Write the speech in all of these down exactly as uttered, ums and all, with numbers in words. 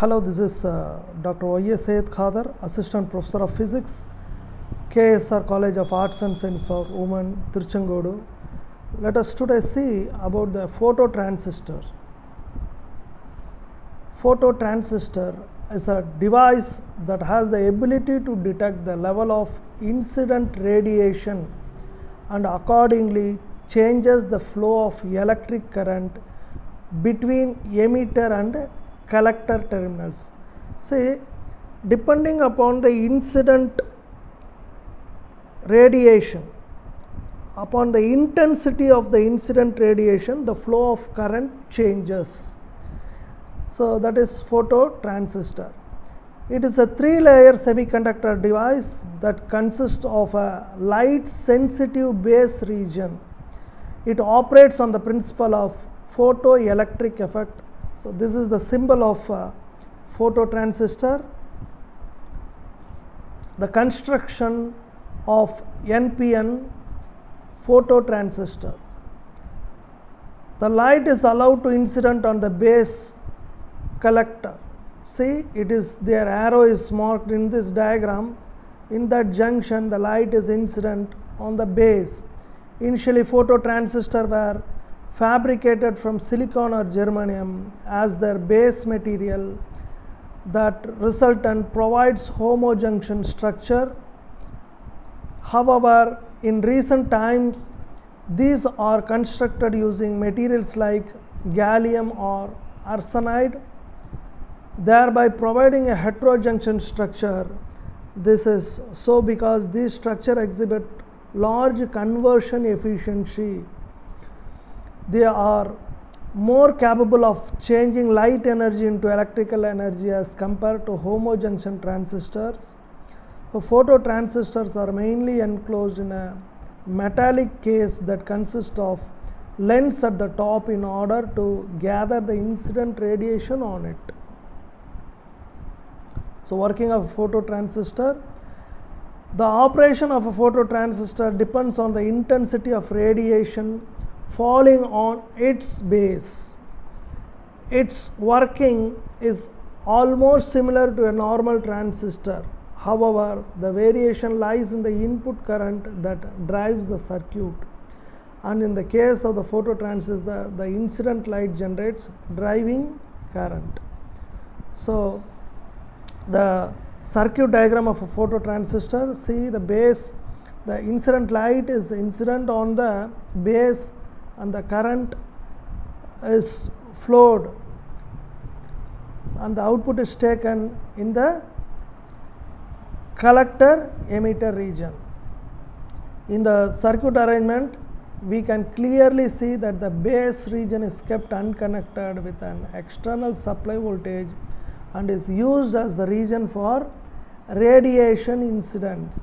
Hello, this is uh, Doctor Y. A. Syed Khadar, Assistant Professor of Physics, K S R College of Arts and Science for Women, Tiruchengode. Let us today see about the phototransistor. Phototransistor is a device that has the ability to detect the level of incident radiation and accordingly changes the flow of electric current between emitter and collector terminals. See, depending upon the incident radiation, upon the intensity of the incident radiation, the flow of current changes. So, that is phototransistor. It is a three layer semiconductor device that consists of a light sensitive base region. It operates on the principle of photoelectric effect. So, this is the symbol of uh, phototransistor. The construction of N P N phototransistor. The light is allowed to incident on the base collector. See, it is their arrow is marked in this diagram. In that junction, the light is incident on the base. Initially, phototransistors were fabricated from silicon or germanium as their base material. That resultant provides homojunction structure. However, in recent times, these are constructed using materials like gallium or arsenide, thereby providing a heterojunction structure. This is so because these structures exhibit large conversion efficiency. They are more capable of changing light energy into electrical energy as compared to homojunction transistors. So, phototransistors are mainly enclosed in a metallic case that consists of lens at the top in order to gather the incident radiation on it. So, working of a phototransistor. The operation of a phototransistor depends on the intensity of radiation falling on its base. Its working is almost similar to a normal transistor. However, the variation lies in the input current that drives the circuit. And in the case of the phototransistor, the incident light generates driving current. So, the circuit diagram of a phototransistor, see the base, the incident light is incident on the base and the current is flowed and the output is taken in the collector emitter region. In the circuit arrangement, we can clearly see that the base region is kept unconnected with an external supply voltage and is used as the region for radiation incidents.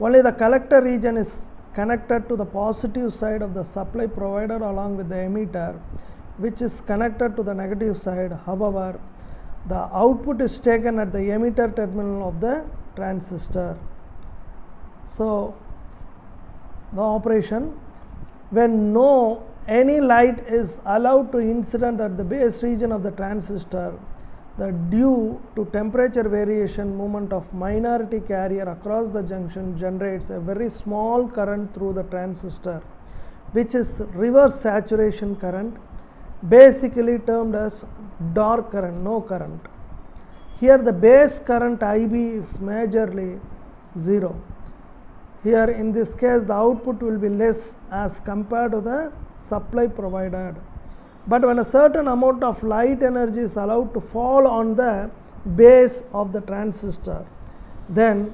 Only the collector region is connected to the positive side of the supply provider along with the emitter, which is connected to the negative side. However, the output is taken at the emitter terminal of the transistor. So, the operation, when no any light is allowed to incident at the base region of the transistor, the due to temperature variation movement of minority carrier across the junction generates a very small current through the transistor, which is reverse saturation current, basically termed as dark current, no current. Here the base current I B is majorly zero. Here in this case the output will be less as compared to the supply provided. But when a certain amount of light energy is allowed to fall on the base of the transistor, then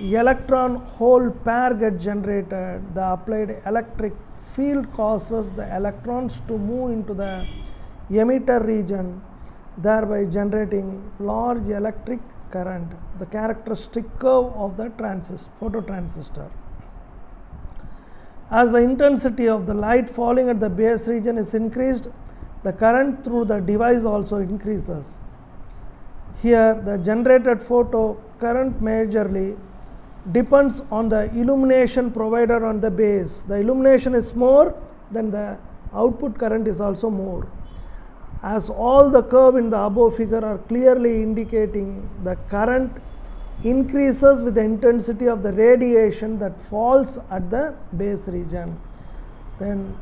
electron hole pair get generated. The applied electric field causes the electrons to move into the emitter region, thereby generating large electric current, the characteristic curve of the transistor, phototransistor. As the intensity of the light falling at the base region is increased, the current through the device also increases. Here, the generated photocurrent majorly depends on the illumination provided on the base. The illumination is more, then the output current is also more. as all the curve in the above figure are clearly indicating, the current increases with the intensity of the radiation that falls at the base region. Then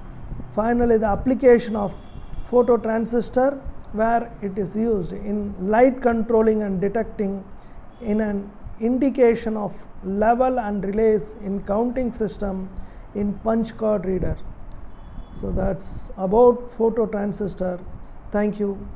finally, the application of phototransistor, where it is used in light controlling and detecting, in an indication of level and relays in counting system in punch card reader. So that's about phototransistor. Thank you.